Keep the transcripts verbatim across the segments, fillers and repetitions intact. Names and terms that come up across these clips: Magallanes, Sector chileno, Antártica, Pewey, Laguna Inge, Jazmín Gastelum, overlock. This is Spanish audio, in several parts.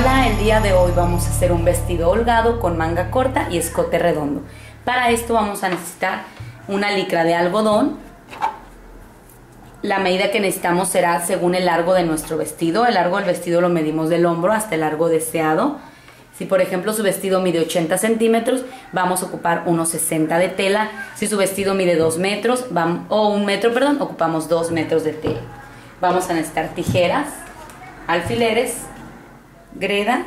Hola, el día de hoy vamos a hacer un vestido holgado con manga corta y escote redondo. Para esto vamos a necesitar una licra de algodón. La medida que necesitamos será según el largo de nuestro vestido. El largo del vestido lo medimos del hombro hasta el largo deseado. Si por ejemplo su vestido mide ochenta centímetros, vamos a ocupar unos sesenta de tela. Si su vestido mide dos metros, vamos, o un metro, perdón, ocupamos dos metros de tela. Vamos a necesitar tijeras, alfileres, greda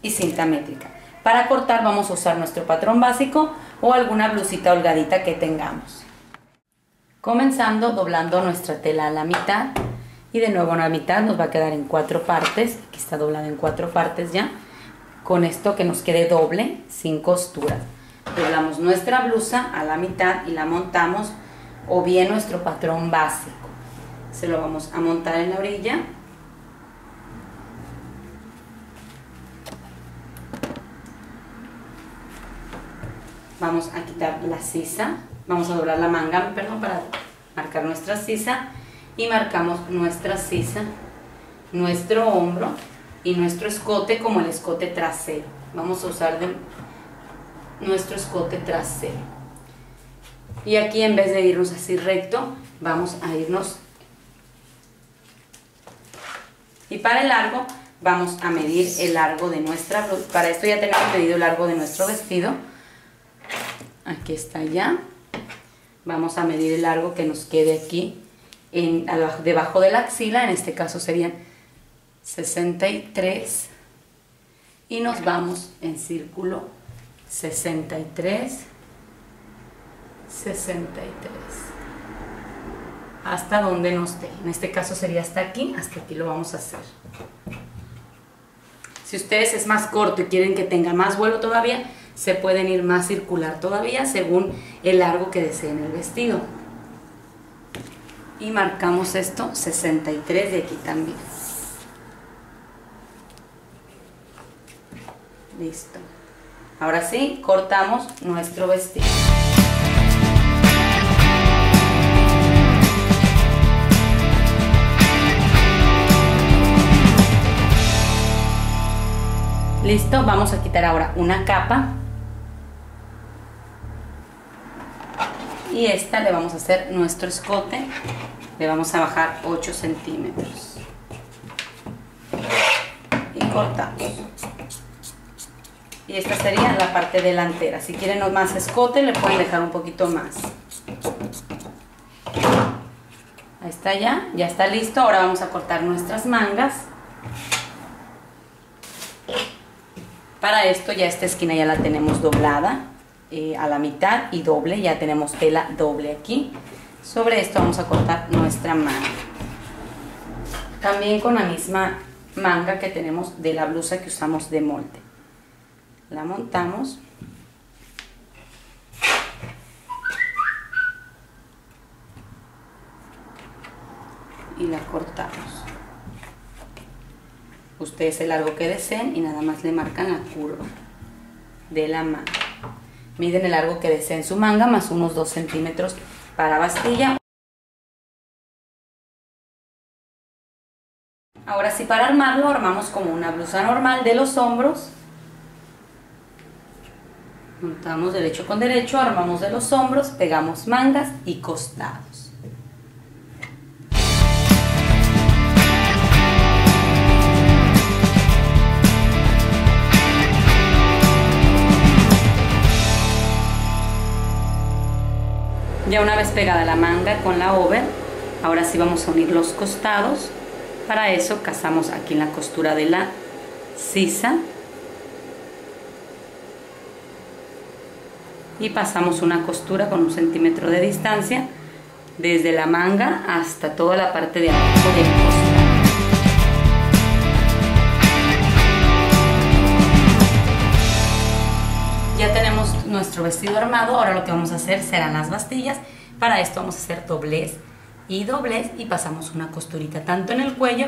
y cinta métrica. Para cortar vamos a usar nuestro patrón básico o alguna blusita holgadita que tengamos. Comenzando doblando nuestra tela a la mitad y de nuevo a la mitad, nos va a quedar en cuatro partes. Aquí está doblada en cuatro partes ya. Con esto que nos quede doble, sin costuras. Doblamos nuestra blusa a la mitad y la montamos, o bien nuestro patrón básico. Se lo vamos a montar en la orilla. Vamos a quitar la sisa, vamos a doblar la manga, perdón, para marcar nuestra sisa. Y marcamos nuestra sisa, nuestro hombro y nuestro escote como el escote trasero. Vamos a usar de nuestro escote trasero. Y aquí, en vez de irnos así recto, vamos a irnos. Y para el largo, vamos a medir el largo de nuestra blusa. Para esto ya tenemos medido el largo de nuestro vestido. Aquí está ya. Vamos a medir el largo que nos quede aquí, en, debajo de la axila. En este caso serían sesenta y tres, y nos vamos en círculo sesenta y tres, sesenta y tres, hasta donde nos dé. En este caso sería hasta aquí, hasta aquí lo vamos a hacer. Si ustedes es más corto y quieren que tenga más vuelo todavía, se pueden ir más circular todavía según el largo que deseen el vestido. Y marcamos esto, sesenta y tres de aquí también. Listo. Ahora sí, cortamos nuestro vestido. Listo, vamos a quitar ahora una capa. Y esta le vamos a hacer nuestro escote. Le vamos a bajar ocho centímetros. Y cortamos. Y esta sería la parte delantera. Si quieren más escote, le pueden dejar un poquito más. Ahí está ya, ya está listo. Ahora vamos a cortar nuestras mangas. Para esto ya esta esquina ya la tenemos doblada eh, a la mitad y doble. Ya tenemos tela doble aquí. Sobre esto vamos a cortar nuestra manga. También con la misma manga que tenemos de la blusa que usamos de molde. La montamos y la cortamos. Ustedes el largo que deseen y nada más le marcan la curva de la manga. Miden el largo que deseen su manga, más unos dos centímetros para bastilla. Ahora sí, para armarlo, armamos como una blusa normal de los hombros. Montamos derecho con derecho, armamos de los hombros, pegamos mangas y costados. Ya una vez pegada la manga con la over, ahora sí vamos a unir los costados. Para eso casamos aquí en la costura de la sisa. Y pasamos una costura con un centímetro de distancia desde la manga hasta toda la parte de abajo del costado. Ya tenemos nuestro vestido armado. Ahora lo que vamos a hacer serán las bastillas. Para esto vamos a hacer doblez y doblez, y pasamos una costurita tanto en el cuello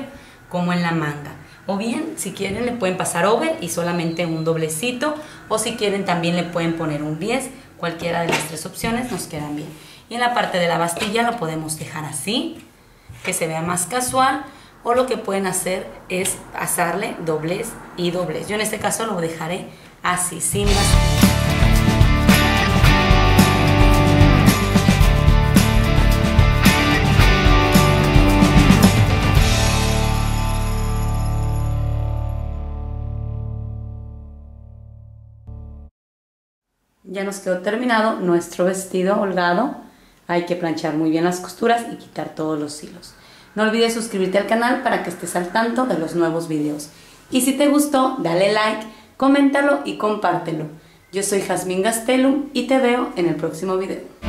como en la manga. O bien, si quieren, le pueden pasar over y solamente un doblecito. O si quieren, también le pueden poner un diez. Cualquiera de las tres opciones nos quedan bien. Y en la parte de la bastilla lo podemos dejar así, que se vea más casual. o lo que pueden hacer es pasarle doblez y doblez. Yo en este caso lo dejaré así, sin más. Ya nos quedó terminado nuestro vestido holgado. Hay que planchar muy bien las costuras y quitar todos los hilos. No olvides suscribirte al canal para que estés al tanto de los nuevos videos. Y si te gustó, dale like, coméntalo y compártelo. Yo soy Jazmín Gastelum y te veo en el próximo video.